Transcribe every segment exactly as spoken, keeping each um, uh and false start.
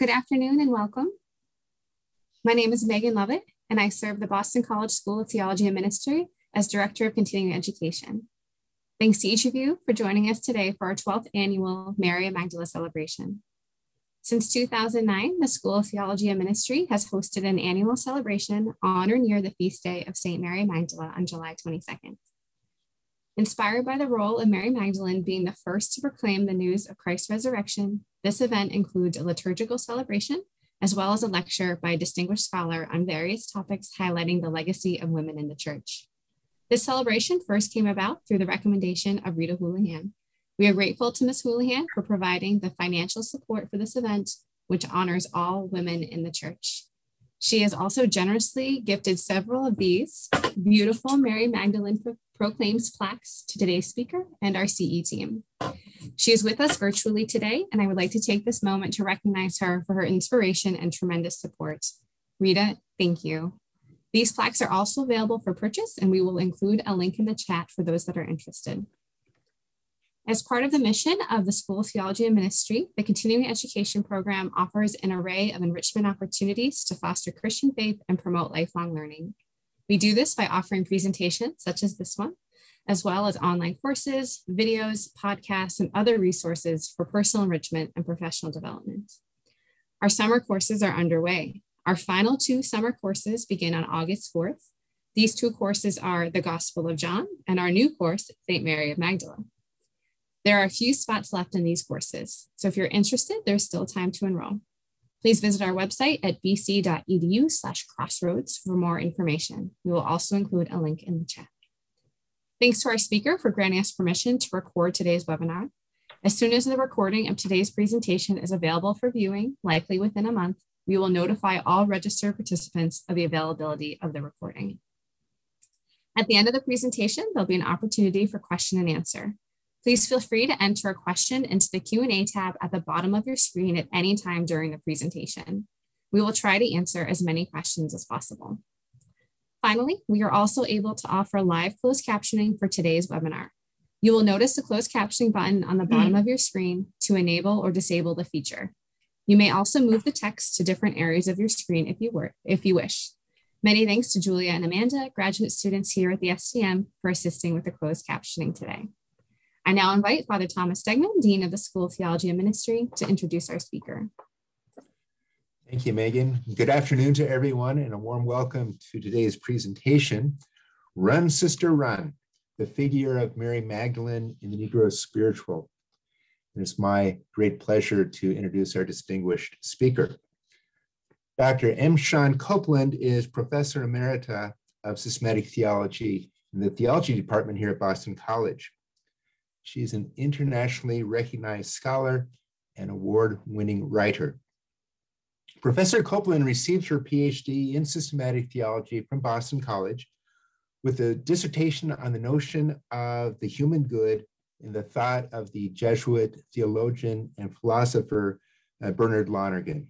Good afternoon and welcome. My name is Megan Lovett, and I serve the Boston College School of Theology and Ministry as Director of Continuing Education. Thanks to each of you for joining us today for our twelfth annual Mary Magdalene celebration. Since two thousand nine, the School of Theology and Ministry has hosted an annual celebration on or near the feast day of Saint Mary Magdalene on July twenty-second. Inspired by the role of Mary Magdalene being the first to proclaim the news of Christ's resurrection, this event includes a liturgical celebration as well as a lecture by a distinguished scholar on various topics highlighting the legacy of women in the church. This celebration first came about through the recommendation of Rita Hoolihan. We are grateful to Miz Hoolihan for providing the financial support for this event, which honors all women in the church. She has also generously gifted several of these beautiful Mary Magdalene pro Proclaims plaques to today's speaker and our C E team. She is with us virtually today, and I would like to take this moment to recognize her for her inspiration and tremendous support. Rita, thank you. These plaques are also available for purchase, and we will include a link in the chat for those that are interested. As part of the mission of the School of Theology and Ministry, the Continuing Education Program offers an array of enrichment opportunities to foster Christian faith and promote lifelong learning. We do this by offering presentations such as this one, as well as online courses, videos, podcasts, and other resources for personal enrichment and professional development. Our summer courses are underway. Our final two summer courses begin on August fourth. These two courses are The Gospel of John and our new course, Saint Mary of Magdala. There are a few spots left in these courses, so if you're interested, there's still time to enroll. Please visit our website at b c dot e d u slash crossroads for more information. We will also include a link in the chat. Thanks to our speaker for granting us permission to record today's webinar. As soon as the recording of today's presentation is available for viewing, likely within a month, we will notify all registered participants of the availability of the recording. At the end of the presentation, there'll be an opportunity for question and answer. Please feel free to enter a question into the Q and A tab at the bottom of your screen at any time during the presentation. We will try to answer as many questions as possible. Finally, we are also able to offer live closed captioning for today's webinar. You will notice the closed captioning button on the bottom of your screen to enable or disable the feature. You may also move the text to different areas of your screen if you were, if you wish. Many thanks to Julia and Amanda, graduate students here at the S T M, for assisting with the closed captioning today. I now invite Father Thomas Stegman, Dean of the School of Theology and Ministry, to introduce our speaker. Thank you, Megan. Good afternoon to everyone, and a warm welcome to today's presentation, Run, Sister, Run, the Figure of Mary Magdalene in the Negro Spiritual. And it's my great pleasure to introduce our distinguished speaker. Doctor M. Shawn Copeland is Professor Emerita of Systematic Theology in the Theology Department here at Boston College. She's an internationally recognized scholar and award-winning writer. Professor Copeland received her PhD in systematic theology from Boston College with a dissertation on the notion of the human good in the thought of the Jesuit theologian and philosopher uh, Bernard Lonergan.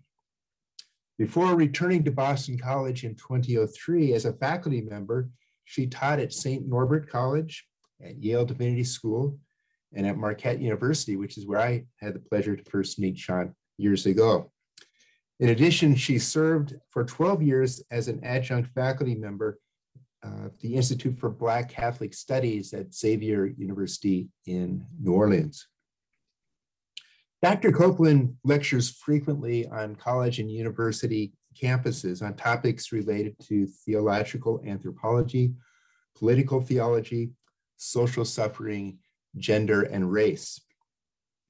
Before returning to Boston College in two thousand three as a faculty member, she taught at Saint Norbert College, at Yale Divinity School, and at Marquette University, which is where I had the pleasure to first meet Shawn years ago. In addition, she served for twelve years as an adjunct faculty member of the Institute for Black Catholic Studies at Xavier University in New Orleans. Doctor Copeland lectures frequently on college and university campuses on topics related to theological anthropology, political theology, social suffering, gender, and race.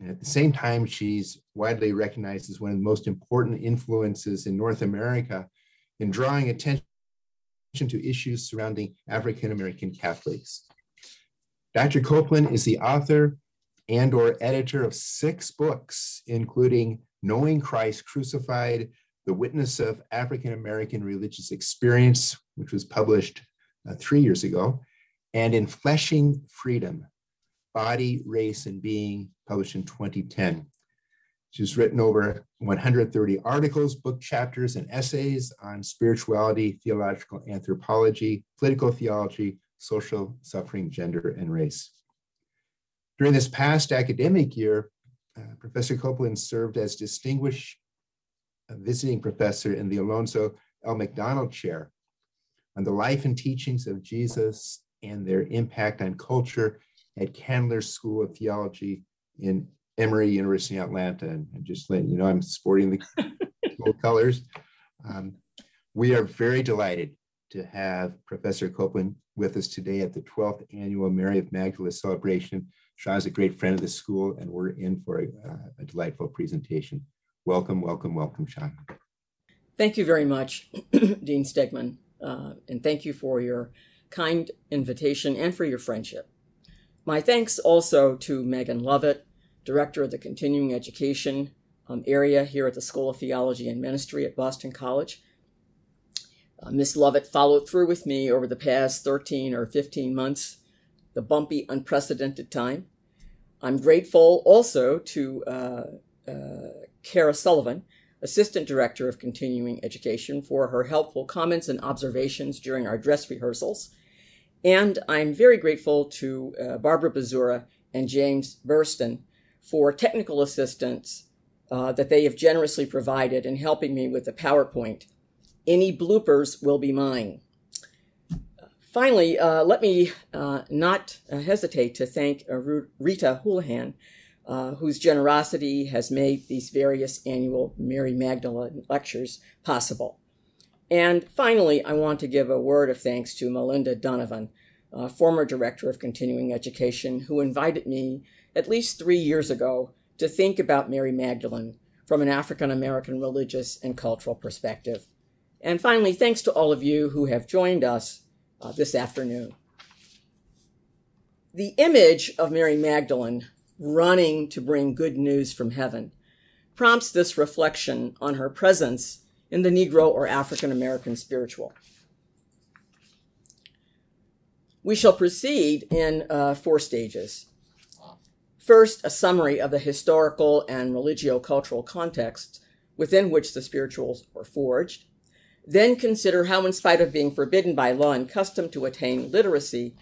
And at the same time, she's widely recognized as one of the most important influences in North America in drawing attention to issues surrounding African American Catholics. Doctor Copeland is the author and or editor of six books, including Knowing Christ Crucified, The Witness of African American Religious Experience, which was published uh, three years ago, and Enfleshing Freedom, Body, Race, and Being, published in twenty ten. She's written over one hundred thirty articles, book chapters, and essays on spirituality, theological anthropology, political theology, social suffering, gender, and race. During this past academic year, uh, Professor Copeland served as Distinguished visiting professor in the Alonso L. McDonald Chair on the life and teachings of Jesus and their impact on culture at Candler School of Theology in Emory University in Atlanta. And I'm just letting you know, I'm sporting the cool colors. Um, we are very delighted to have Professor Copeland with us today at the twelfth annual Mary of Magdala celebration. Shawn's a great friend of the school, and we're in for a, uh, a delightful presentation. Welcome, welcome, welcome, Shawn. Thank you very much, Dean Stegman, uh, and thank you for your kind invitation and for your friendship. My thanks also to Megan Lovett, Director of the Continuing Education um, area here at the School of Theology and Ministry at Boston College. Uh, Miz Lovett followed through with me over the past thirteen or fifteen months, the bumpy, unprecedented time. I'm grateful also to uh, uh, Kara Sullivan, Assistant Director of Continuing Education, for her helpful comments and observations during our dress rehearsals. And I'm very grateful to uh, Barbara Bazzura and James Burstyn for technical assistance uh, that they have generously provided in helping me with the PowerPoint. Any bloopers will be mine. Finally, uh, let me uh, not uh, hesitate to thank uh, Rita Hoolihan, uh, whose generosity has made these various annual Mary Magdalene lectures possible. And finally, I want to give a word of thanks to Melinda Donovan, uh, former Director of Continuing Education, who invited me at least three years ago to think about Mary Magdalene from an African American religious and cultural perspective. And finally, thanks to all of you who have joined us uh, this afternoon. The image of Mary Magdalene running to bring good news from heaven prompts this reflection on her presence in the Negro or African American spiritual. We shall proceed in uh, four stages. First, a summary of the historical and religio-cultural context within which the spirituals were forged. Then consider how, in spite of being forbidden by law and custom to attain literacy,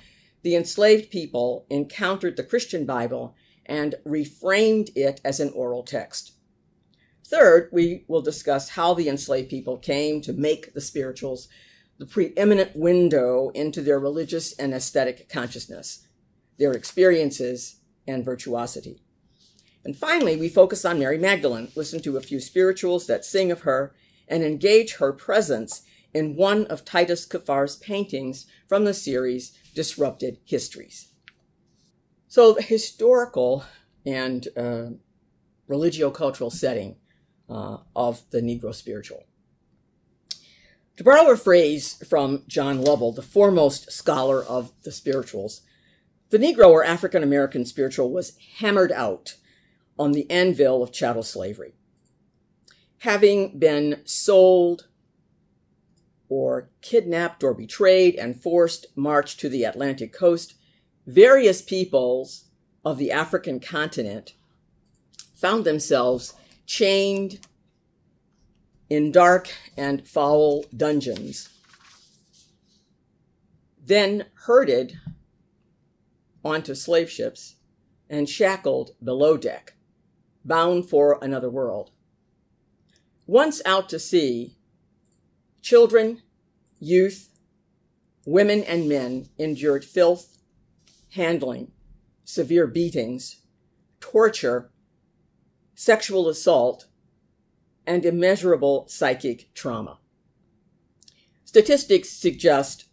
the enslaved people encountered the Christian Bible and reframed it as an oral text. Third, we will discuss how the enslaved people came to make the spirituals the preeminent window into their religious and aesthetic consciousness, their experiences, and virtuosity. And finally, we focus on Mary Magdalene, listen to a few spirituals that sing of her, and engage her presence in one of Titus Kaphar's paintings from the series Disrupted Histories. So the historical and uh, religio-cultural setting uh, of the Negro spiritual. To borrow a phrase from John Lovell, the foremost scholar of the spirituals, the Negro or African American spiritual was hammered out on the anvil of chattel slavery. Having been sold or kidnapped or betrayed and forced marched to the Atlantic coast, various peoples of the African continent found themselves chained in dark and foul dungeons, then herded onto slave ships and shackled below deck, bound for another world. Once out to sea, children, youth, women, and men endured filth, handling, severe beatings, torture, sexual assault, and immeasurable psychic trauma. Statistics suggest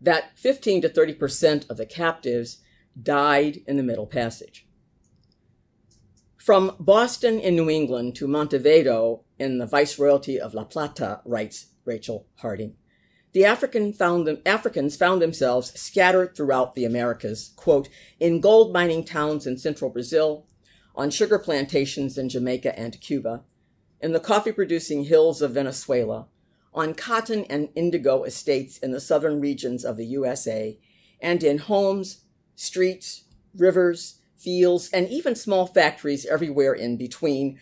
that fifteen to thirty percent of the captives died in the Middle Passage. From Boston in New England to Montevideo in the Viceroyalty of La Plata, writes Rachel Harding, the African found them, Africans found themselves scattered throughout the Americas, quote, in gold mining towns in central Brazil, on sugar plantations in Jamaica and Cuba, in the coffee-producing hills of Venezuela, on cotton and indigo estates in the southern regions of the U S A, and in homes, streets, rivers, fields, and even small factories everywhere in between,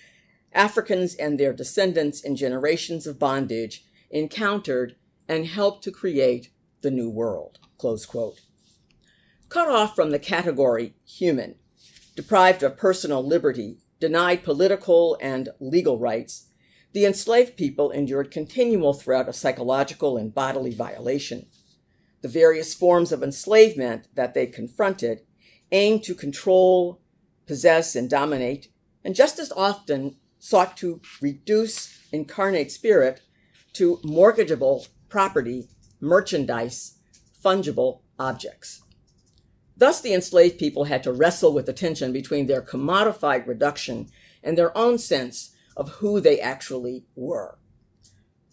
Africans and their descendants in generations of bondage encountered and helped to create the New World, close quote. Cut off from the category human, deprived of personal liberty, denied political and legal rights, the enslaved people endured continual threat of psychological and bodily violation. The various forms of enslavement that they confronted aimed to control, possess, and dominate, and just as often sought to reduce incarnate spirit to mortgageable property, merchandise, fungible objects. Thus, the enslaved people had to wrestle with the tension between their commodified reduction and their own sense of who they actually were.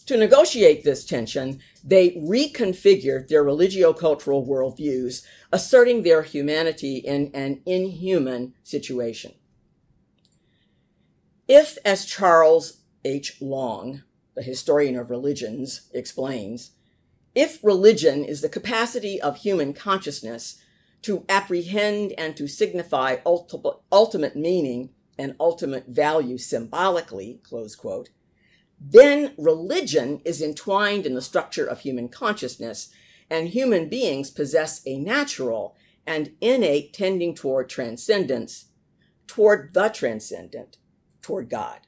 To negotiate this tension, they reconfigured their religio-cultural worldviews, asserting their humanity in an inhuman situation. If, as Charles H. Long, the historian of religions, explains, if religion is the capacity of human consciousness to apprehend and to signify ultimate meaning and ultimate value symbolically, close quote, then religion is entwined in the structure of human consciousness, and human beings possess a natural and innate tending toward transcendence, toward the transcendent, toward God.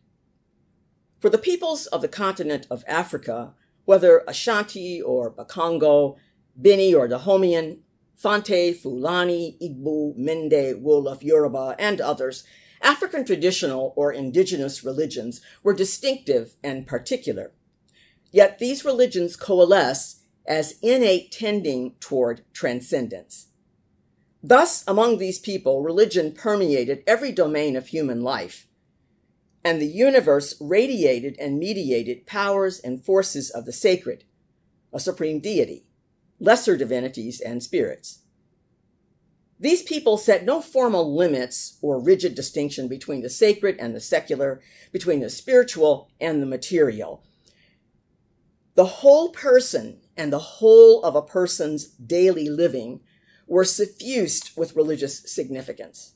For the peoples of the continent of Africa, whether Ashanti or Bakongo, Bini or Dahomean, Fante, Fulani, Igbo, Mende, Wolof, Yoruba, and others, African traditional or indigenous religions were distinctive and particular. Yet these religions coalesce as innate tending toward transcendence. Thus, among these people, religion permeated every domain of human life, and the universe radiated and mediated powers and forces of the sacred, a supreme deity, lesser divinities, and spirits. These people set no formal limits or rigid distinction between the sacred and the secular, between the spiritual and the material. The whole person and the whole of a person's daily living were suffused with religious significance.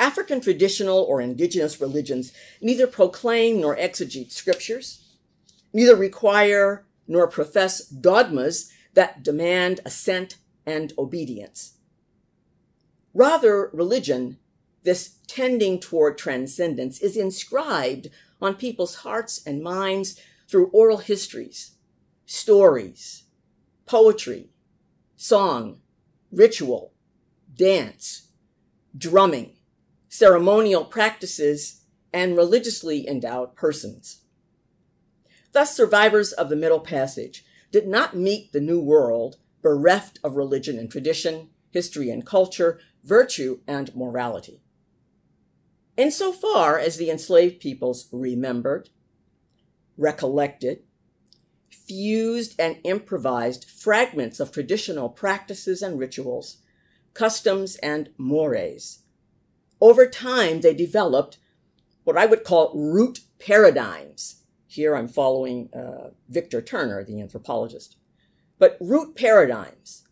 African traditional or indigenous religions neither proclaim nor exegete scriptures, neither require nor profess dogmas that demand assent and obedience. Rather, religion, this tending toward transcendence, is inscribed on people's hearts and minds through oral histories, stories, poetry, song, ritual, dance, drumming, ceremonial practices, and religiously endowed persons. Thus, survivors of the Middle Passage did not meet the New World bereft of religion and tradition, history and culture, virtue and morality. Insofar as the enslaved peoples remembered, recollected, fused and improvised fragments of traditional practices and rituals, customs and mores, over time they developed what I would call root paradigms. Here I'm following uh, Victor Turner, the anthropologist. But root paradigms,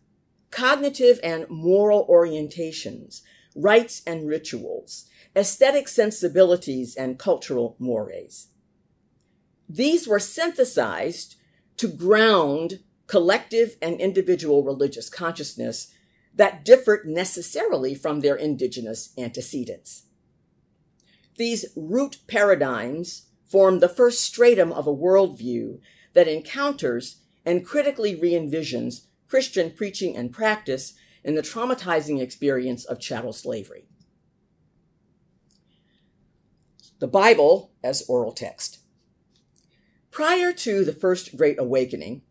cognitive and moral orientations, rites and rituals, aesthetic sensibilities, and cultural mores. These were synthesized to ground collective and individual religious consciousness that differed necessarily from their indigenous antecedents. These root paradigms form the first stratum of a worldview that encounters and critically re-envisions Christian preaching and practice in the traumatizing experience of chattel slavery. The Bible as oral text. Prior to the First Great Awakening,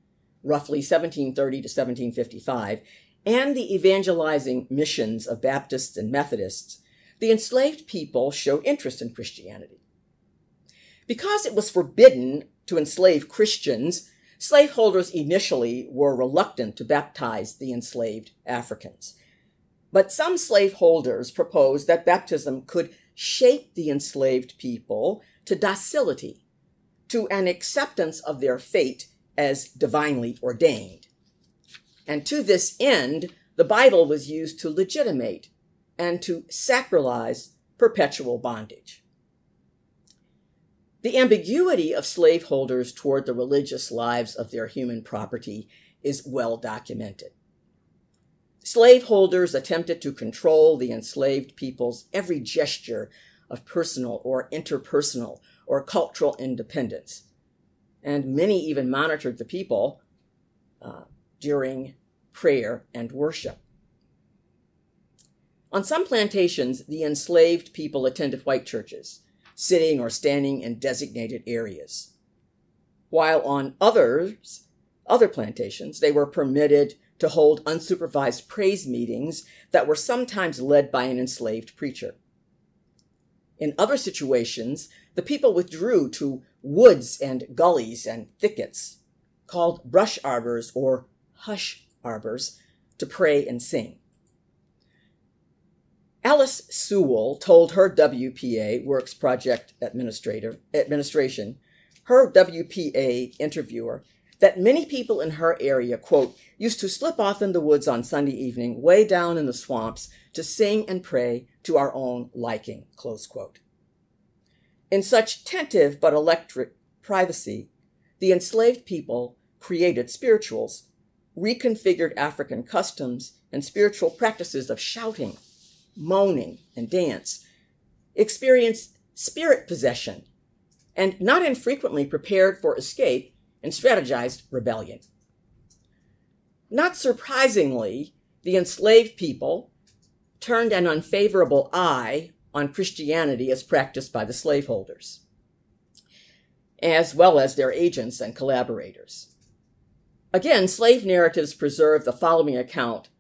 roughly seventeen thirty to seventeen fifty-five, and the evangelizing missions of Baptists and Methodists, the enslaved people showed interest in Christianity. Because it was forbidden to enslave Christians, slaveholders initially were reluctant to baptize the enslaved Africans. But some slaveholders proposed that baptism could shape the enslaved people to docility, to an acceptance of their fate as divinely ordained. And to this end, the Bible was used to legitimate and to sacralize perpetual bondage. The ambiguity of slaveholders toward the religious lives of their human property is well documented. Slaveholders attempted to control the enslaved people's every gesture of personal or interpersonal or cultural independence. And many even monitored the people uh, during prayer and worship. On some plantations, the enslaved people attended white churches, sitting or standing in designated areas, while on others, other plantations, they were permitted to hold unsupervised praise meetings that were sometimes led by an enslaved preacher. In other situations, the people withdrew to woods and gullies and thickets, called brush arbors or hush arbors, to pray and sing. Alice Sewell told her W P A, Works Project Administrator, Administration, her W P A interviewer, that many people in her area, quote, used to slip off in the woods on Sunday evening, way down in the swamps, to sing and pray to our own liking, close quote. In such tentative but electric privacy, the enslaved people created spirituals, reconfigured African customs and spiritual practices of shouting, moaning, and dance, experienced spirit possession, and not infrequently prepared for escape and strategized rebellion. Not surprisingly, the enslaved people turned an unfavorable eye on Christianity as practiced by the slaveholders, as well as their agents and collaborators. Again, slave narratives preserve the following account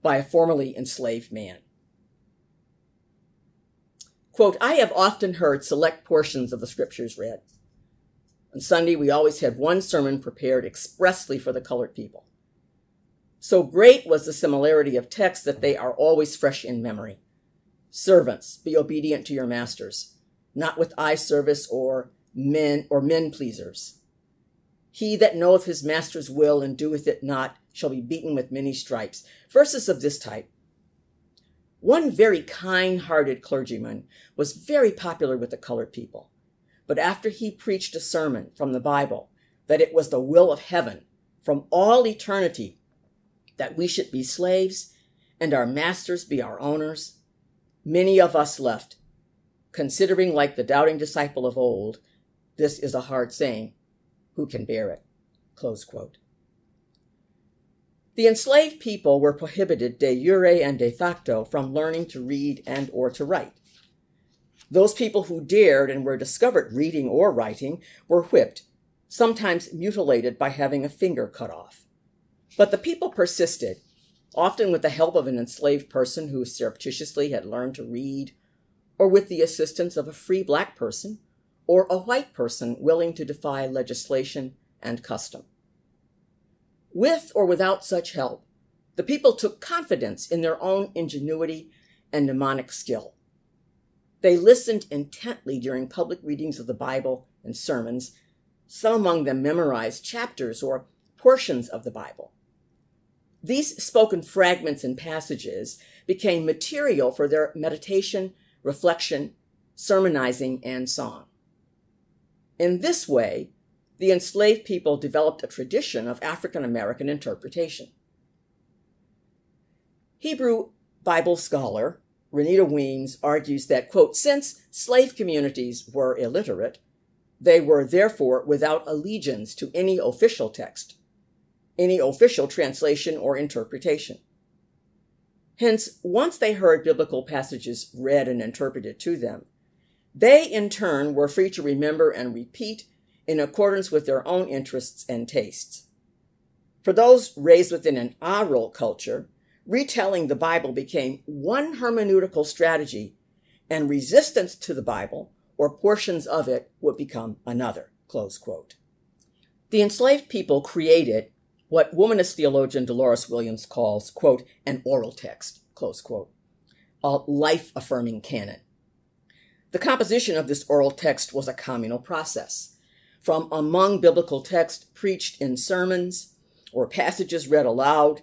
by a formerly enslaved man. Quote, I have often heard select portions of the scriptures read. On Sunday, we always had one sermon prepared expressly for the colored people. So great was the similarity of texts that they are always fresh in memory. Servants, be obedient to your masters, not with eye service or men or men pleasers. He that knoweth his master's will and doeth it not shall be beaten with many stripes. Verses of this type. One very kind-hearted clergyman was very popular with the colored people. But after he preached a sermon from the Bible, that it was the will of heaven from all eternity that we should be slaves and our masters be our owners, many of us left, considering like the doubting disciple of old, this is a hard saying, who can bear it? Close quote. The enslaved people were prohibited de jure and de facto from learning to read and or to write. Those people who dared and were discovered reading or writing were whipped, sometimes mutilated by having a finger cut off. But the people persisted, often with the help of an enslaved person who surreptitiously had learned to read, or with the assistance of a free black person or a white person willing to defy legislation and custom. With or without such help, the people took confidence in their own ingenuity and mnemonic skill. They listened intently during public readings of the Bible and sermons. Some among them memorized chapters or portions of the Bible. These spoken fragments and passages became material for their meditation, reflection, sermonizing, and song. In this way, the enslaved people developed a tradition of African American interpretation. Hebrew Bible scholar Renita Weems argues that, quote, since slave communities were illiterate, they were therefore without allegiance to any official text, any official translation or interpretation. Hence, once they heard biblical passages read and interpreted to them, they in turn were free to remember and repeat in accordance with their own interests and tastes. For those raised within an oral culture, retelling the Bible became one hermeneutical strategy, and resistance to the Bible or portions of it would become another, close quote. The enslaved people created what womanist theologian Dolores Williams calls, quote, an oral text, close quote, a life-affirming canon. The composition of this oral text was a communal process, from among biblical texts preached in sermons or passages read aloud,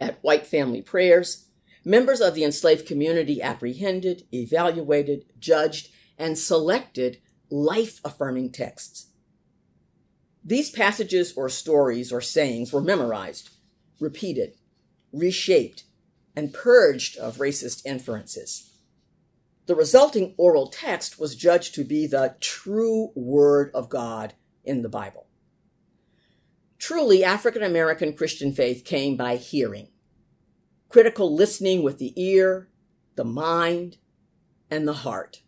at white family prayers, members of the enslaved community apprehended, evaluated, judged, and selected life-affirming texts. These passages or stories or sayings were memorized, repeated, reshaped, and purged of racist inferences. The resulting oral text was judged to be the true word of God in the Bible. Truly, African American Christian faith came by hearing, critical listening with the ear, the mind, and the heart.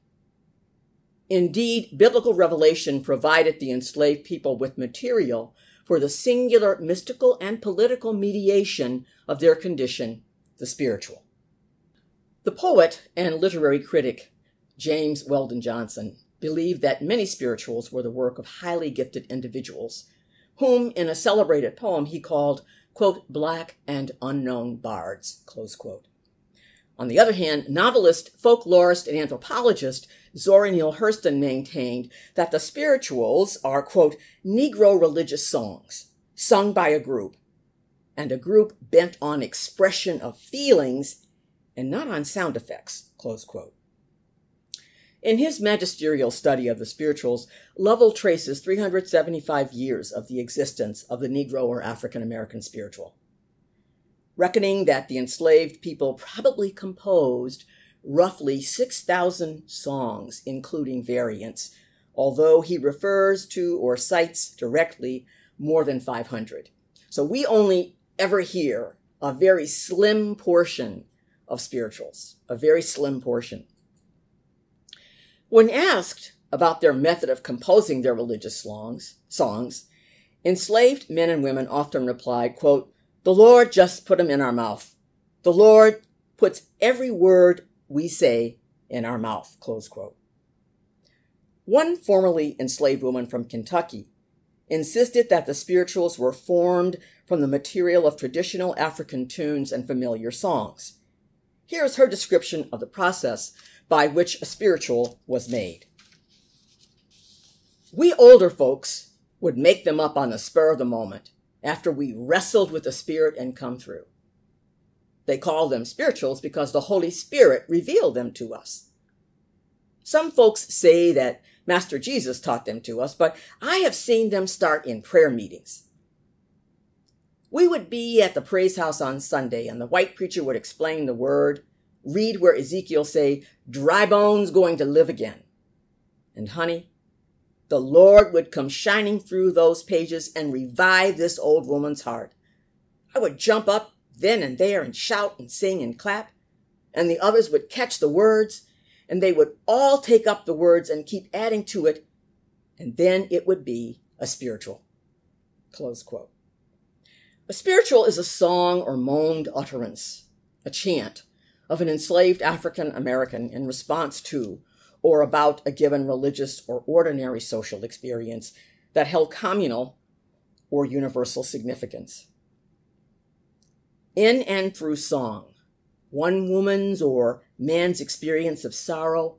Indeed, biblical revelation provided the enslaved people with material for the singular mystical and political mediation of their condition, the spiritual. The poet and literary critic James Weldon Johnson believed that many spirituals were the work of highly gifted individuals, whom in a celebrated poem he called, quote, black and unknown bards, close quote. On the other hand, novelist, folklorist, and anthropologist Zora Neale Hurston maintained that the spirituals are, quote, Negro religious songs sung by a group, and a group bent on expression of feelings and not on sound effects, close quote. In his magisterial study of the spirituals, Lovell traces three hundred seventy-five years of the existence of the Negro or African American spiritual, reckoning that the enslaved people probably composed roughly six thousand songs, including variants, although he refers to or cites directly more than five hundred. So we only ever hear a very slim portion of spirituals, a very slim portion. When asked about their method of composing their religious songs, songs, enslaved men and women often replied, quote, the Lord just put them in our mouth. The Lord puts every word we say in our mouth, close quote. One formerly enslaved woman from Kentucky insisted that the spirituals were formed from the material of traditional African tunes and familiar songs. Here is her description of the process by which a spiritual was made. We older folks would make them up on the spur of the moment after we wrestled with the Spirit and come through. They call them spirituals because the Holy Spirit revealed them to us. Some folks say that Master Jesus taught them to us, but I have seen them start in prayer meetings. We would be at the praise house on Sunday, and the white preacher would explain the word, read where Ezekiel say, dry bones going to live again. And honey, the Lord would come shining through those pages and revive this old woman's heart. I would jump up then and there and shout and sing and clap, and the others would catch the words, and they would all take up the words and keep adding to it, and then it would be a spiritual, close quote. A spiritual is a song or moaned utterance, a chant of an enslaved African American in response to or about a given religious or ordinary social experience that held communal or universal significance. In and through song, one woman's or man's experience of sorrow,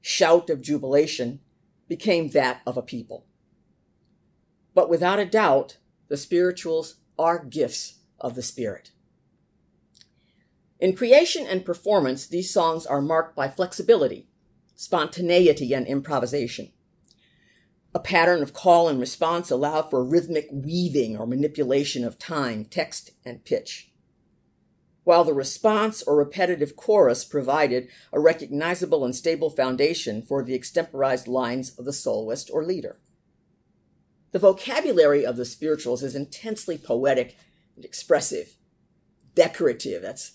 shout of jubilation, became that of a people. But without a doubt, the spirituals are gifts of the Spirit. In creation and performance, these songs are marked by flexibility, spontaneity, and improvisation. A pattern of call and response allowed for rhythmic weaving or manipulation of time, text, and pitch, while the response or repetitive chorus provided a recognizable and stable foundation for the extemporized lines of the soloist or leader. The vocabulary of the spirituals is intensely poetic and expressive, decorative, that's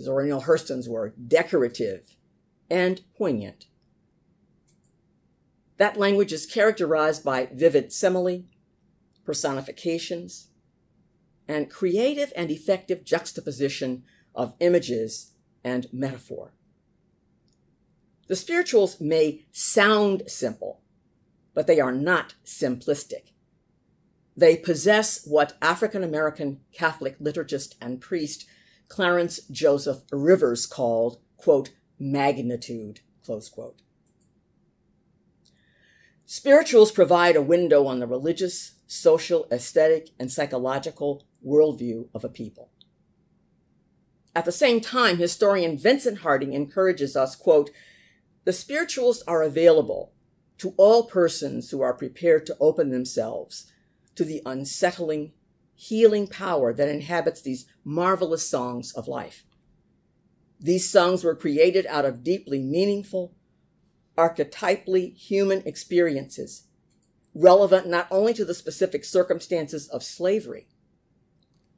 Zora Neale Hurston's word, decorative, and poignant. That language is characterized by vivid simile, personifications, and creative and effective juxtaposition of images and metaphor. The spirituals may sound simple, but they are not simplistic. They possess what African American Catholic liturgist and priest Clarence Joseph Rivers called, quote, magnitude, close quote. Spirituals provide a window on the religious, social, aesthetic, and psychological worldview of a people. At the same time, historian Vincent Harding encourages us, quote, the spirituals are available to all persons who are prepared to open themselves to the unsettling, healing power that inhabits these marvelous songs of life. These songs were created out of deeply meaningful, archetypally human experiences, relevant not only to the specific circumstances of slavery,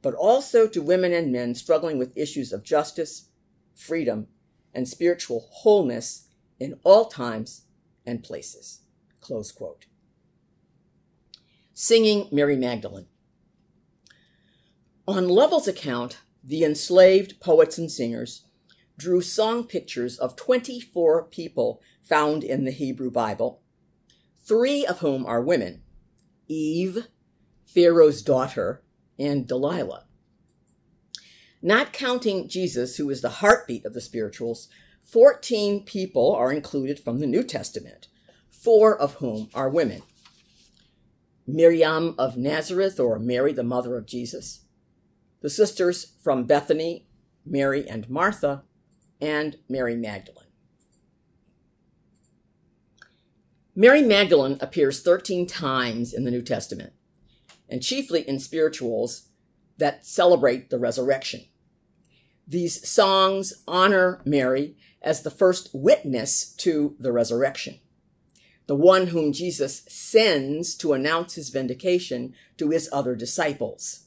but also to women and men struggling with issues of justice, freedom, and spiritual wholeness in all times and places." Close quote. Singing Mary Magdalene. On Lovell's account, the enslaved poets and singers drew song pictures of twenty-four people found in the Hebrew Bible, three of whom are women, Eve, Pharaoh's daughter, and Delilah. Not counting Jesus, who is the heartbeat of the spirituals, fourteen people are included from the New Testament, four of whom are women. Miriam of Nazareth, or Mary, the mother of Jesus, the sisters from Bethany, Mary and Martha, and Mary Magdalene. Mary Magdalene appears thirteen times in the New Testament, and chiefly in spirituals that celebrate the resurrection. These songs honor Mary as the first witness to the resurrection, the one whom Jesus sends to announce his vindication to his other disciples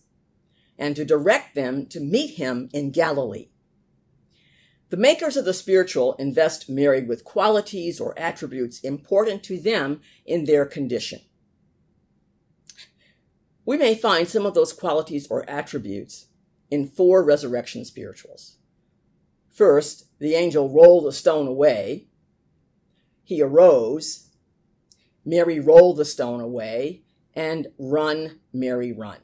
and to direct them to meet him in Galilee. The makers of the spiritual invest Mary with qualities or attributes important to them in their condition. We may find some of those qualities or attributes in four resurrection spirituals. First, the angel rolled the stone away. He arose. Mary rolled the stone away. And run, Mary, run.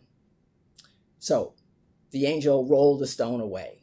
So, the angel rolled the stone away.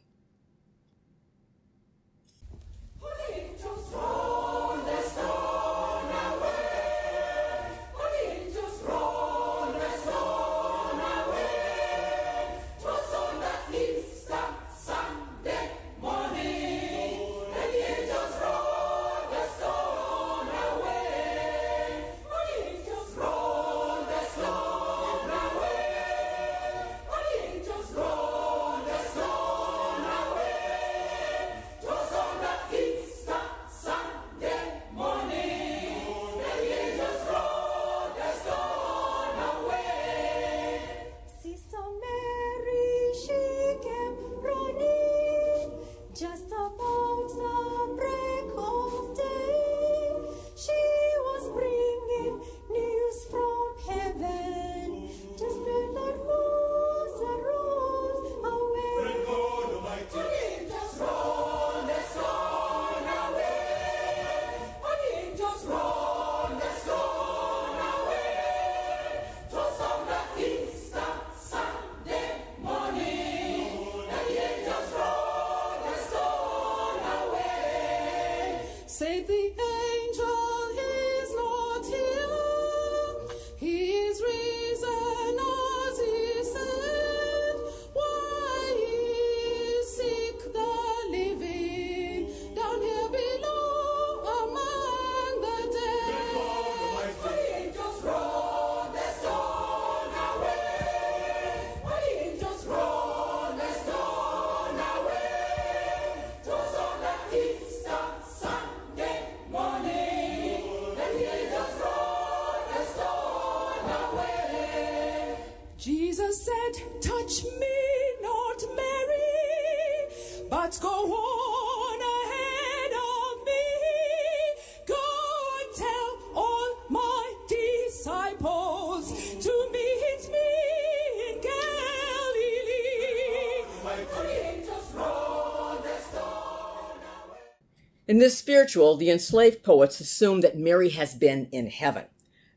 In this spiritual, the enslaved poets assume that Mary has been in heaven,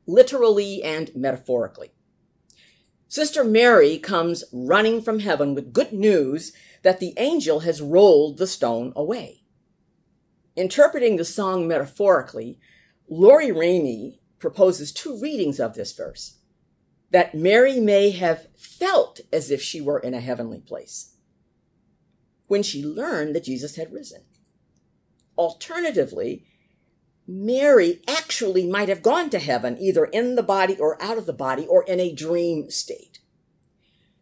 literally and metaphorically. Sister Mary comes running from heaven with good news that the angel has rolled the stone away. Interpreting the song metaphorically, Lori Rainey proposes two readings of this verse, that Mary may have felt as if she were in a heavenly place when she learned that Jesus had risen. Alternatively, Mary actually might have gone to heaven, either in the body or out of the body, or in a dream state.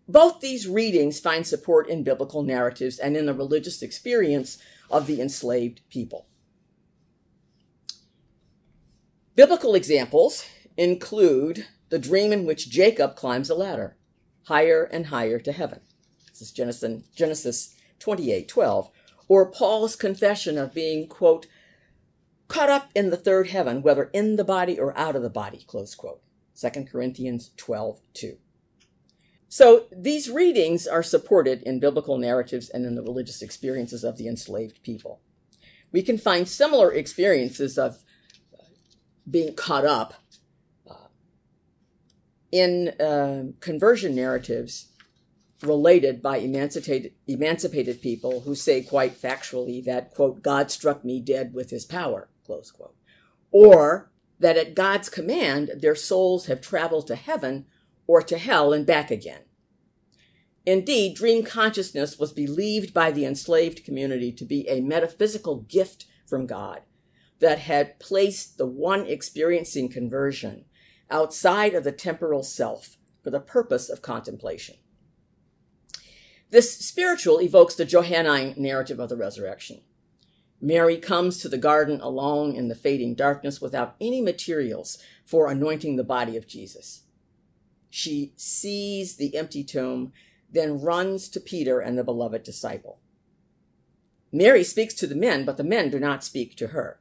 Both these readings find support in biblical narratives and in the religious experience of the enslaved people. Biblical examples include the dream in which Jacob climbs a ladder, higher and higher to heaven. This is Genesis, Genesis twenty-eight twelve, or Paul's confession of being, quote, caught up in the third heaven, whether in the body or out of the body, close quote, Second Corinthians twelve two. So these readings are supported in biblical narratives and in the religious experiences of the enslaved people. We can find similar experiences of being caught up uh, in uh, conversion narratives related by emancipated, emancipated people who say quite factually that, quote, God struck me dead with his power, close quote, or that at God's command, their souls have traveled to heaven or to hell and back again. Indeed, dream consciousness was believed by the enslaved community to be a metaphysical gift from God that had placed the one experiencing conversion outside of the temporal self for the purpose of contemplation. This spiritual evokes the Johannine narrative of the resurrection. Mary comes to the garden alone in the fading darkness without any materials for anointing the body of Jesus. She sees the empty tomb, then runs to Peter and the beloved disciple. Mary speaks to the men, but the men do not speak to her.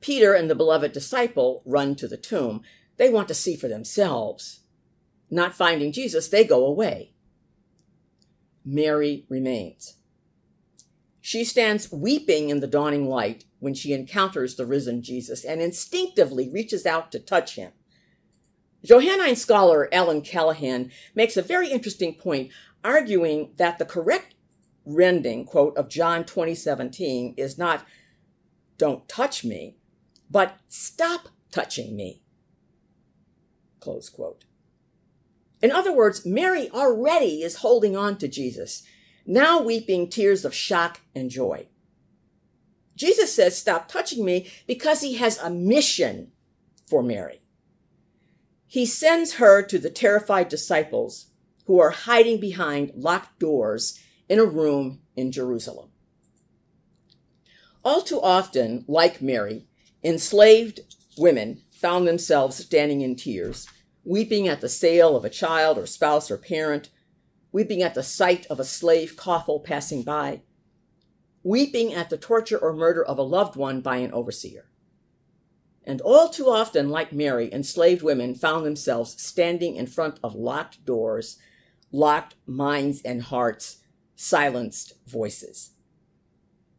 Peter and the beloved disciple run to the tomb. They want to see for themselves. Not finding Jesus, they go away. Mary remains. She stands weeping in the dawning light when she encounters the risen Jesus and instinctively reaches out to touch him. Johannine scholar Alan Callahan makes a very interesting point, arguing that the correct rendering, quote, of John twenty seventeen is not, don't touch me, but stop touching me, close quote. In other words, Mary already is holding on to Jesus, now weeping tears of shock and joy. Jesus says, stop touching me, because he has a mission for Mary. He sends her to the terrified disciples who are hiding behind locked doors in a room in Jerusalem. All too often, like Mary, enslaved women found themselves standing in tears, weeping at the sale of a child or spouse or parent, weeping at the sight of a slave coffle passing by, weeping at the torture or murder of a loved one by an overseer. And all too often, like Mary, enslaved women found themselves standing in front of locked doors, locked minds and hearts, silenced voices.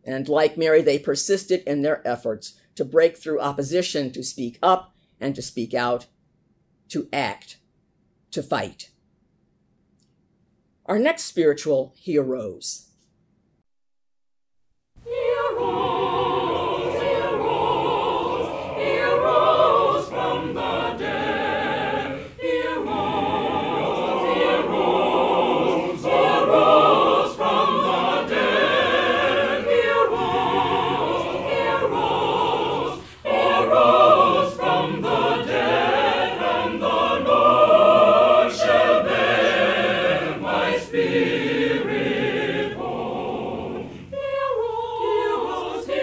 And like Mary, they persisted in their efforts to break through opposition, to speak up and to speak out, to act, to fight. Our next spiritual, He Arose. He arose. Spirit, oh, he arose, he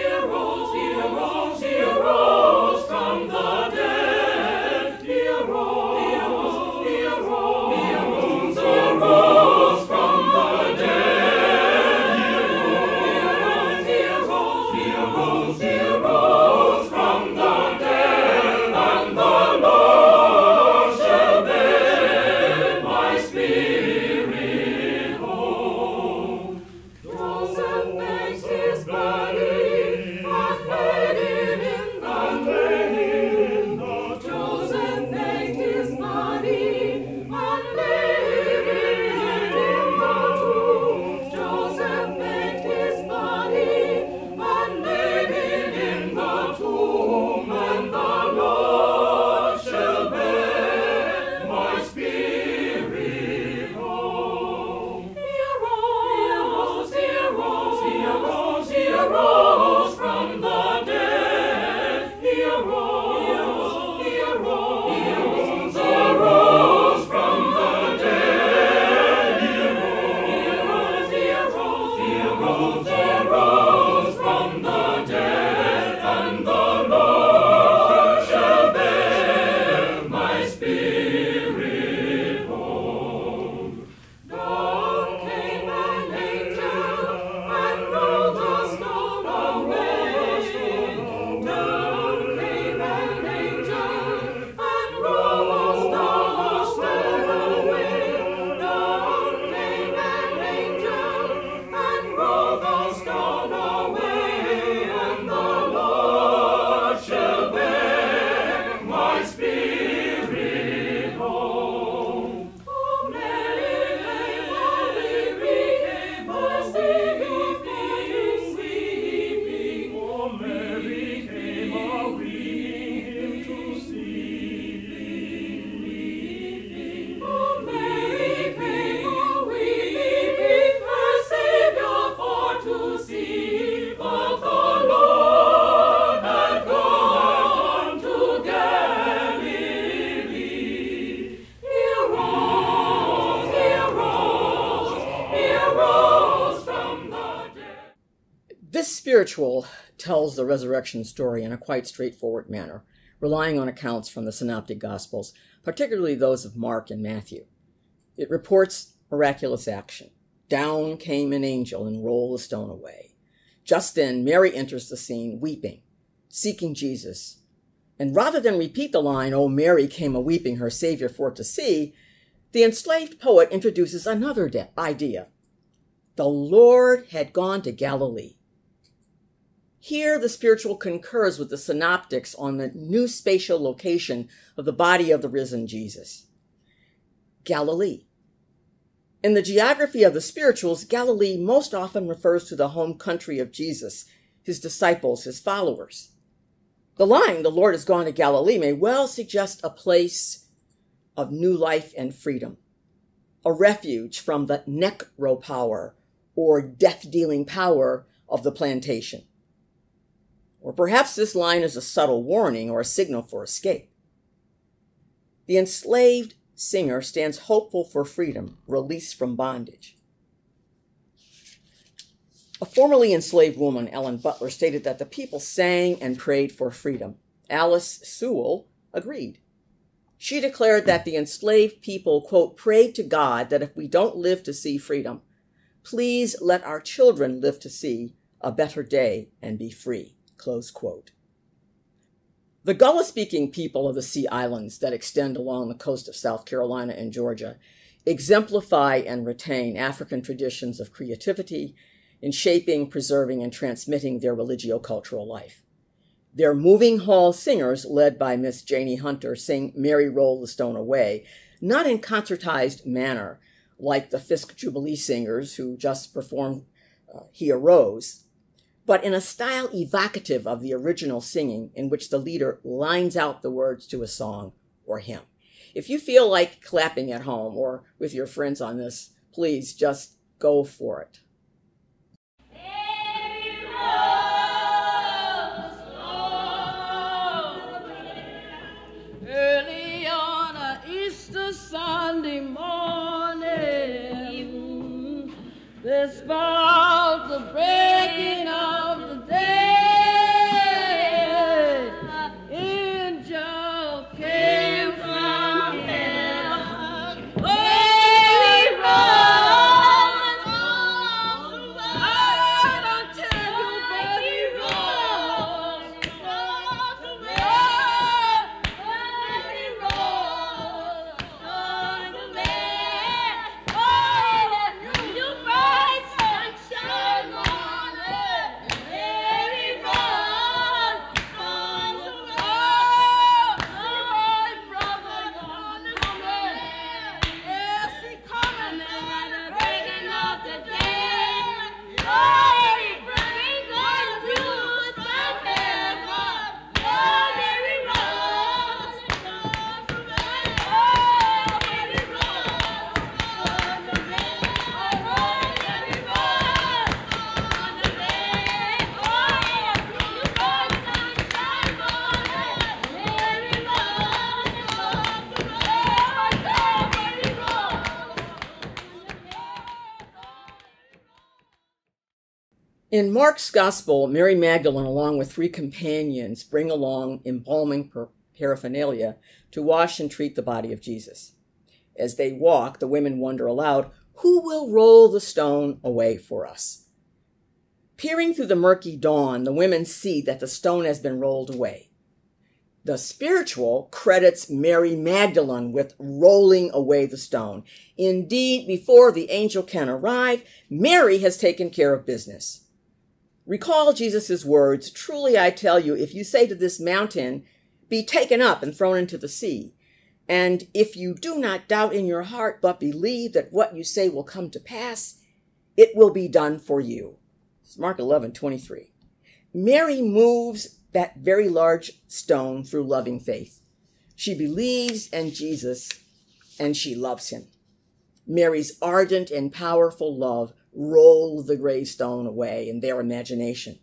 Spiritual tells the resurrection story in a quite straightforward manner, relying on accounts from the Synoptic Gospels, particularly those of Mark and Matthew. It reports miraculous action. Down came an angel and rolled the stone away. Just then, Mary enters the scene weeping, seeking Jesus. And rather than repeat the line, "Oh, Mary came a-weeping, her Savior for to see," the enslaved poet introduces another idea. The Lord had gone to Galilee. Here, the spiritual concurs with the synoptics on the new spatial location of the body of the risen Jesus. Galilee. In the geography of the spirituals, Galilee most often refers to the home country of Jesus, his disciples, his followers. The line, "The Lord has gone to Galilee," may well suggest a place of new life and freedom, a refuge from the necro power or death-dealing power of the plantation. Or perhaps this line is a subtle warning or a signal for escape. The enslaved singer stands hopeful for freedom, release from bondage. A formerly enslaved woman, Ellen Butler, stated that the people sang and prayed for freedom. Alice Sewell agreed. She declared that the enslaved people, quote, "prayed to God that if we don't live to see freedom, please let our children live to see a better day and be free." Close quote. The Gullah-speaking people of the Sea Islands that extend along the coast of South Carolina and Georgia exemplify and retain African traditions of creativity in shaping, preserving, and transmitting their religio-cultural life. Their moving hall singers, led by Miss Janie Hunter, sing "Mary Roll the Stone Away," not in concertized manner, like the Fisk Jubilee singers who just performed uh, He Arose, but in a style evocative of the original singing in which the leader lines out the words to a song or hymn. If you feel like clapping at home or with your friends on this, please just go for it. Early on a Easter Sunday morning, this about the breaking of In Mark's Gospel, Mary Magdalene, along with three companions, bring along embalming paraphernalia to wash and treat the body of Jesus. As they walk, the women wonder aloud, "Who will roll the stone away for us?" Peering through the murky dawn, the women see that the stone has been rolled away. The spiritual credits Mary Magdalene with rolling away the stone. Indeed, before the angel can arrive, Mary has taken care of business. Recall Jesus' words, "Truly I tell you, if you say to this mountain, be taken up and thrown into the sea, and if you do not doubt in your heart, but believe that what you say will come to pass, it will be done for you." Mark eleven twenty-three. Mary moves that very large stone through loving faith. She believes in Jesus and she loves him. Mary's ardent and powerful love rolled the gravestone away in their imagination.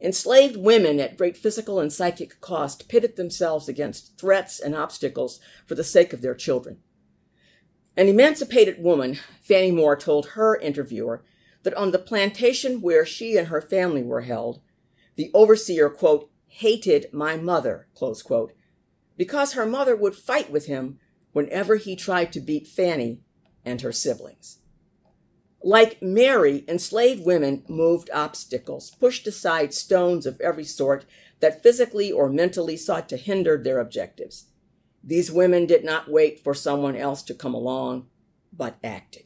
Enslaved women at great physical and psychic cost pitted themselves against threats and obstacles for the sake of their children. An emancipated woman, Fanny Moore, told her interviewer that on the plantation where she and her family were held, the overseer, quote, hated my mother, close quote, because her mother would fight with him whenever he tried to beat Fanny and her siblings. Like Mary, enslaved women moved obstacles, pushed aside stones of every sort that physically or mentally sought to hinder their objectives. These women did not wait for someone else to come along, but acted.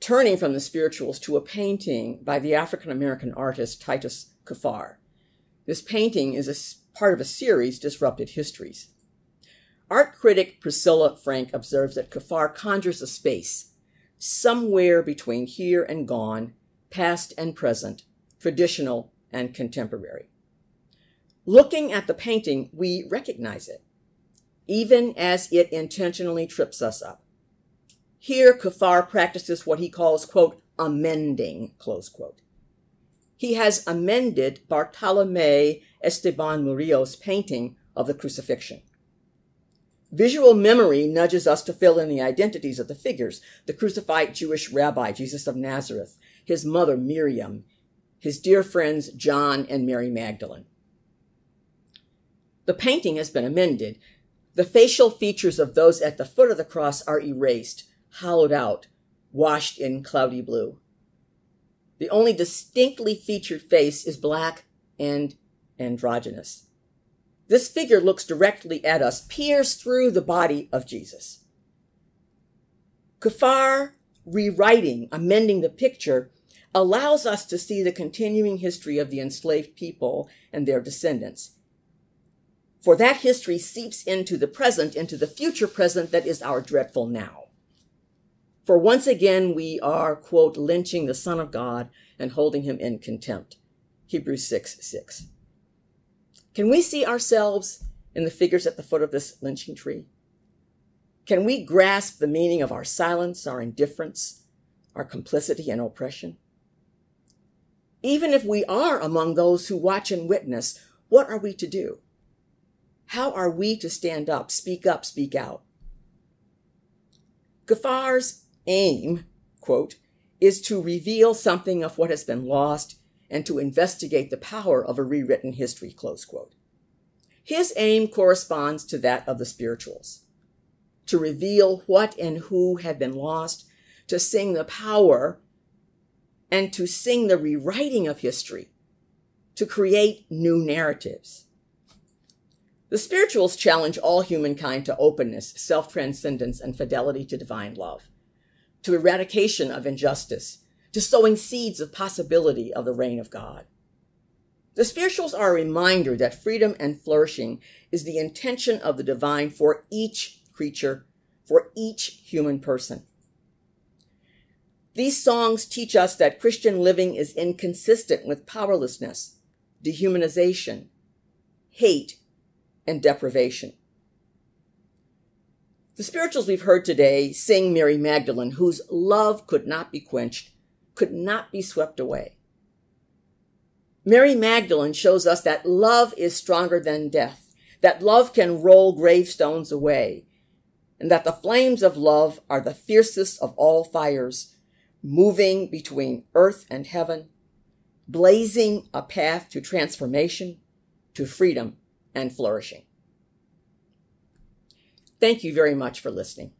Turning from the spirituals to a painting by the African American artist Titus Kaphar. This painting is a part of a series, Disrupted Histories. Art critic Priscilla Frank observes that Kaphar conjures a space somewhere between here and gone, past and present, traditional and contemporary. Looking at the painting, we recognize it, even as it intentionally trips us up. Here, Kaphar practices what he calls, quote, amending, close quote. He has amended Bartolomé Esteban Murillo's painting of the crucifixion. Visual memory nudges us to fill in the identities of the figures, the crucified Jewish rabbi, Jesus of Nazareth, his mother, Miriam, his dear friends, John and Mary Magdalene. The painting has been amended. The facial features of those at the foot of the cross are erased, hollowed out, washed in cloudy blue. The only distinctly featured face is black and androgynous. This figure looks directly at us, peers through the body of Jesus. Kaphar, rewriting, amending the picture, allows us to see the continuing history of the enslaved people and their descendants. For that history seeps into the present, into the future present that is our dreadful now. For once again, we are, quote, lynching the Son of God and holding him in contempt. Hebrews six six. Can we see ourselves in the figures at the foot of this lynching tree? Can we grasp the meaning of our silence, our indifference, our complicity in oppression? Even if we are among those who watch and witness, what are we to do? How are we to stand up, speak up, speak out? Kaphar's aim, quote, is to reveal something of what has been lost and to investigate the power of a rewritten history, close quote. His aim corresponds to that of the spirituals, to reveal what and who have been lost, to sing the power and to sing the rewriting of history, to create new narratives. The spirituals challenge all humankind to openness, self-transcendence, and fidelity to divine love, to eradication of injustice, to sowing seeds of possibility of the reign of God. The spirituals are a reminder that freedom and flourishing is the intention of the divine for each creature, for each human person. These songs teach us that Christian living is inconsistent with powerlessness, dehumanization, hate, and deprivation. The spirituals we've heard today sing Mary Magdalene, whose love could not be quenched, could not be swept away. Mary Magdalene shows us that love is stronger than death, that love can roll gravestones away, and that the flames of love are the fiercest of all fires, moving between earth and heaven, blazing a path to transformation, to freedom, and flourishing. Thank you very much for listening.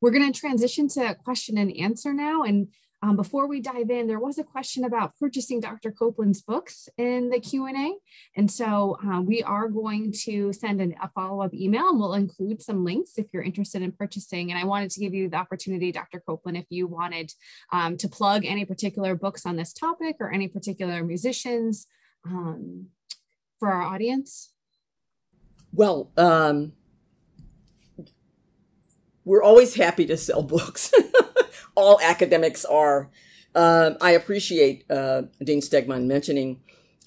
We're going to transition to question and answer now. And um, before we dive in, there was a question about purchasing Doctor Copeland's books in the Q and A. And so uh, we are going to send an, a follow-up email, and we'll include some links if you're interested in purchasing. And I wanted to give you the opportunity, Doctor Copeland, if you wanted um, to plug any particular books on this topic or any particular musicians um, for our audience. Well, um... we're always happy to sell books. All academics are. Um, I appreciate uh, Dean Stegman mentioning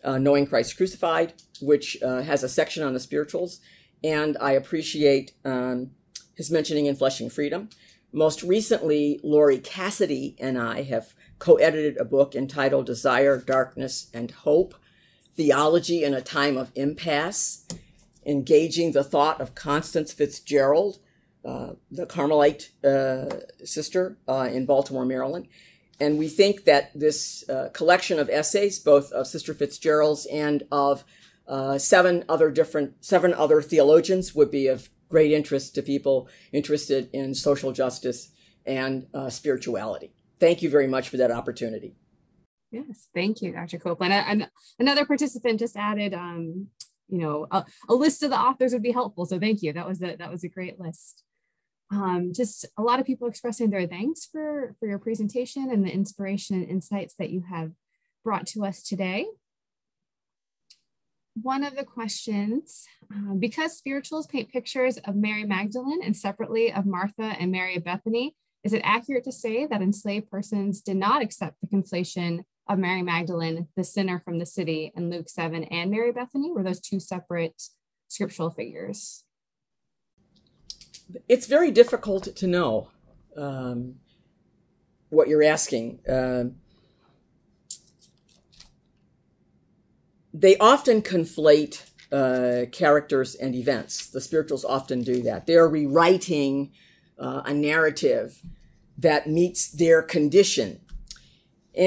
uh, Knowing Christ Crucified, which uh, has a section on the spirituals. And I appreciate um, his mentioning Enfleshing Freedom. Most recently, Lori Cassidy and I have co-edited a book entitled Desire, Darkness, and Hope, Theology in a Time of Impasse, Engaging the Thought of Constance Fitzgerald, Uh, the Carmelite uh, sister uh, in Baltimore, Maryland. And we think that this uh, collection of essays, both of Sister Fitzgerald's and of uh, seven other different, seven other theologians, would be of great interest to people interested in social justice and uh, spirituality. Thank you very much for that opportunity. Yes, thank you, Doctor Copeland. And another participant just added, um, you know, a, a list of the authors would be helpful. So thank you. That was a, that was a great list. Um, just a lot of people expressing their thanks for, for your presentation and the inspiration and insights that you have brought to us today. One of the questions, um, because spirituals paint pictures of Mary Magdalene and separately of Martha and Mary of Bethany, is it accurate to say that enslaved persons did not accept the conflation of Mary Magdalene, the sinner from the city, and Luke seven and Mary Bethany? Were those two separate scriptural figures? It's very difficult to know um, what you're asking. Uh, they often conflate uh, characters and events. The spirituals often do that. They're rewriting uh, a narrative that meets their condition.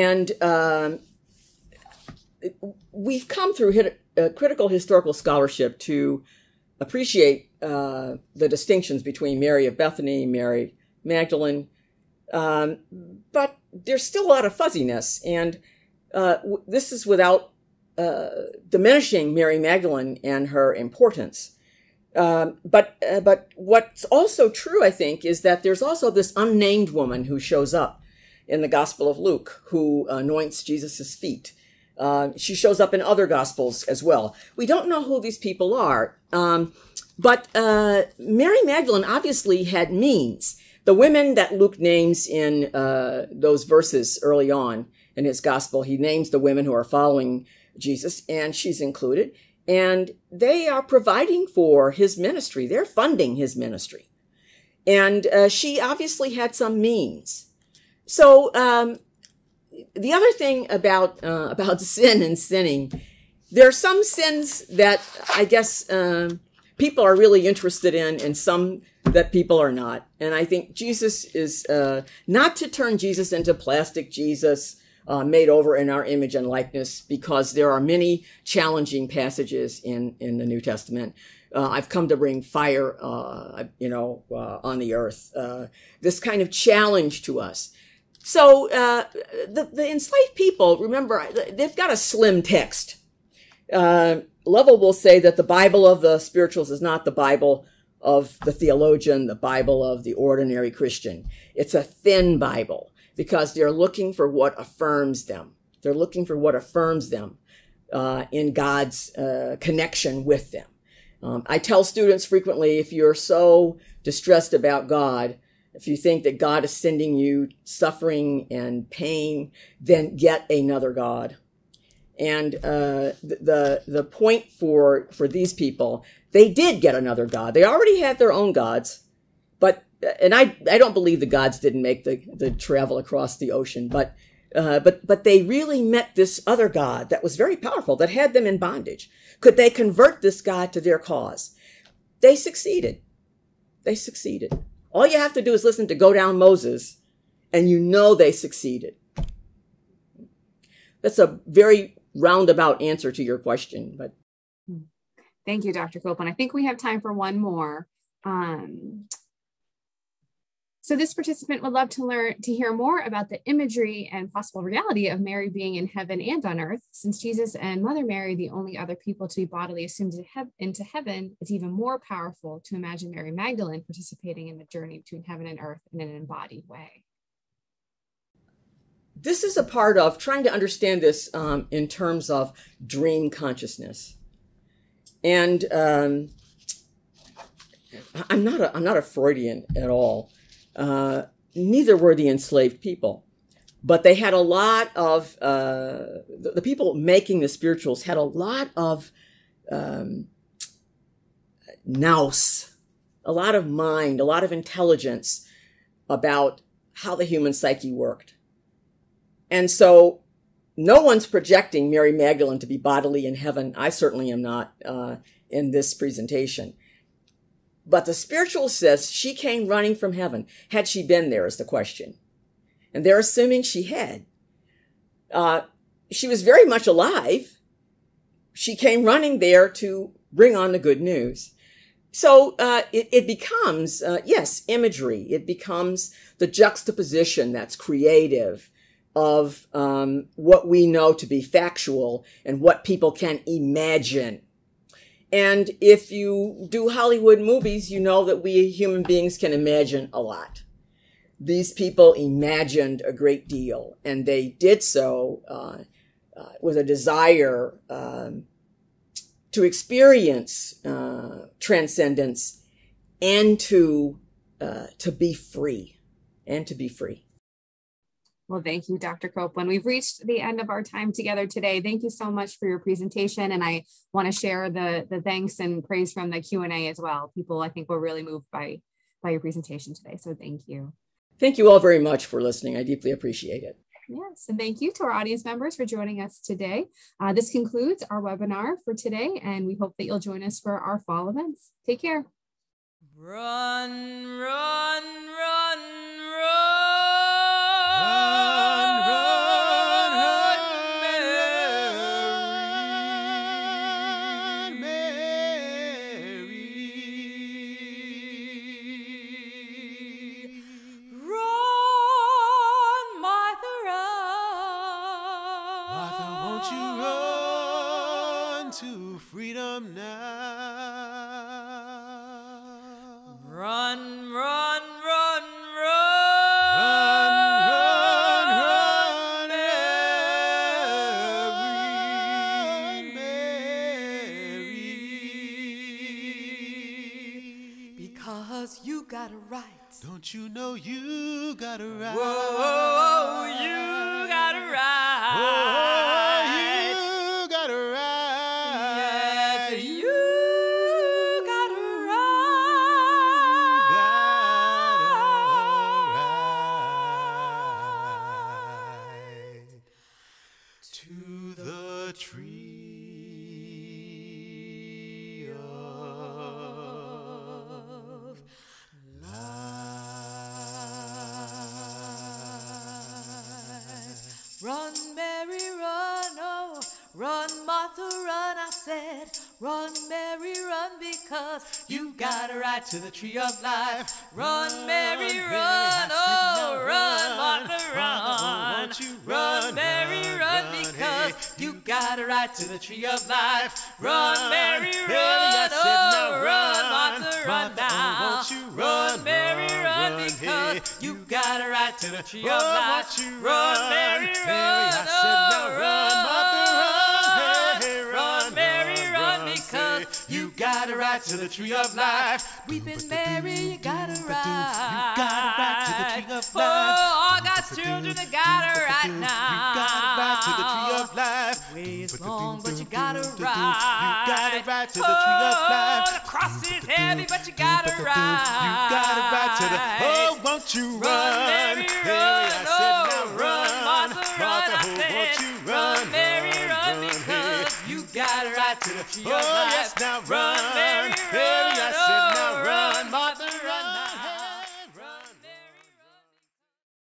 And um, we've come through hit, uh, critical historical scholarship to appreciate uh, the distinctions between Mary of Bethany, Mary Magdalene, um, but there's still a lot of fuzziness. And uh, w this is without uh, diminishing Mary Magdalene and her importance. Um, but, uh, but what's also true, I think, is that there's also this unnamed woman who shows up in the Gospel of Luke, who anoints Jesus's feet. Uh, she shows up in other Gospels as well. We don't know who these people are, um, but uh, Mary Magdalene obviously had means. The women that Luke names in uh, those verses early on in his Gospel, he names the women who are following Jesus, and she's included, and they are providing for his ministry. They're funding his ministry. And uh, she obviously had some means. So um, the other thing about uh, about sin and sinning, there are some sins that I guess um, people are really interested in, and some that people are not. And I think Jesus is uh, not to turn Jesus into plastic Jesus uh, made over in our image and likeness, because there are many challenging passages in in the New Testament. Uh, I've come to bring fire, uh, you know, uh, on the earth. Uh, this kind of challenge to us. So uh, the, the enslaved people, remember, they've got a slim text. Uh, Lovell will say that the Bible of the spirituals is not the Bible of the theologian, the Bible of the ordinary Christian. It's a thin Bible because they're looking for what affirms them. They're looking for what affirms them uh, in God's uh, connection with them. Um, I tell students frequently, if you're so distressed about God, if you think that God is sending you suffering and pain, then get another God. And uh, the the point for for these people, they did get another God. They already had their own gods, but and I I don't believe the gods didn't make the the travel across the ocean, but uh, but but they really met this other God that was very powerful, that had them in bondage. Could they convert this God to their cause? They succeeded. They succeeded. All you have to do is listen to Go Down Moses, and you know they succeeded. That's a very roundabout answer to your question. But thank you, Doctor Copeland. I think we have time for one more. Um, so this participant would love to learn to hear more about the imagery and possible reality of Mary being in heaven and on earth. Since Jesus and Mother Mary, the only other people to be bodily assumed to he- into heaven, it's even more powerful to imagine Mary Magdalene participating in the journey between heaven and earth in an embodied way. This is a part of trying to understand this um, in terms of dream consciousness. And um, I'm not a, I'm not a Freudian at all. Uh, neither were the enslaved people, but they had a lot of, uh, the, the people making the spirituals had a lot of um, nous, a lot of mind, a lot of intelligence about how the human psyche worked. And so no one's projecting Mary Magdalene to be bodily in heaven. I certainly am not uh, in this presentation. But the spiritual says she came running from heaven. Had she been there is the question. And they're assuming she had. Uh, she was very much alive. She came running there to bring on the good news. So uh, it, it becomes, uh, yes, imagery. It becomes the juxtaposition that's creative of um, what we know to be factual and what people can imagine. And if you do Hollywood movies, you know that we human beings can imagine a lot. These people imagined a great deal, and they did so uh, uh, with a desire um, to experience uh, transcendence and to uh, to be free, and to be free. Well, thank you, Doctor Copeland. We've reached the end of our time together today. Thank you so much for your presentation. And I want to share the, the thanks and praise from the Q and A as well. People, I think, were really moved by, by your presentation today. So thank you. Thank you all very much for listening. I deeply appreciate it. Yes, and thank you to our audience members for joining us today. Uh, this concludes our webinar for today, and we hope that you'll join us for our fall events. Take care. Run, run, run, run. Don't you know you got a right? Whoa, you got a right. Whoa, you got a right. Yes, you got a right. To the tree of life. Run, Mary, run, because you got a right to the tree of life. Run, run Mary, run, run oh, no, run, Martha, run. Run, oh, run, run Mary, run, run, run because hey, you got a right to the tree of life. Run, run Mary, run, run oh, no, run, Martha, run now. Oh, run, run, Mary, run, run because hey, you got a right to the tree run, of life. Run, run, Mary, run, Mary, oh, said, no, run, Martha, run. You got a right to the tree of life. Weeping Mary, you got a right. You got a right to the tree of life. Oh, all God's children, you got a right now. You got a right to the tree of life. Way is long, but you got a right. You got a right to the tree of life. Oh, the cross is heavy, but you got a right. You got a right to the. Oh, won't you run? Run, Mary, run. Mary, I said, now oh, run, Martha, run. Martha, oh, won't you run? Run, Mary, run, because you got a right to the tree of life. Now run, Mary, run, Mary, I said,